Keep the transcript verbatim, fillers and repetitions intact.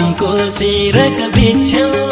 हमको सिरक बिछ्यौ।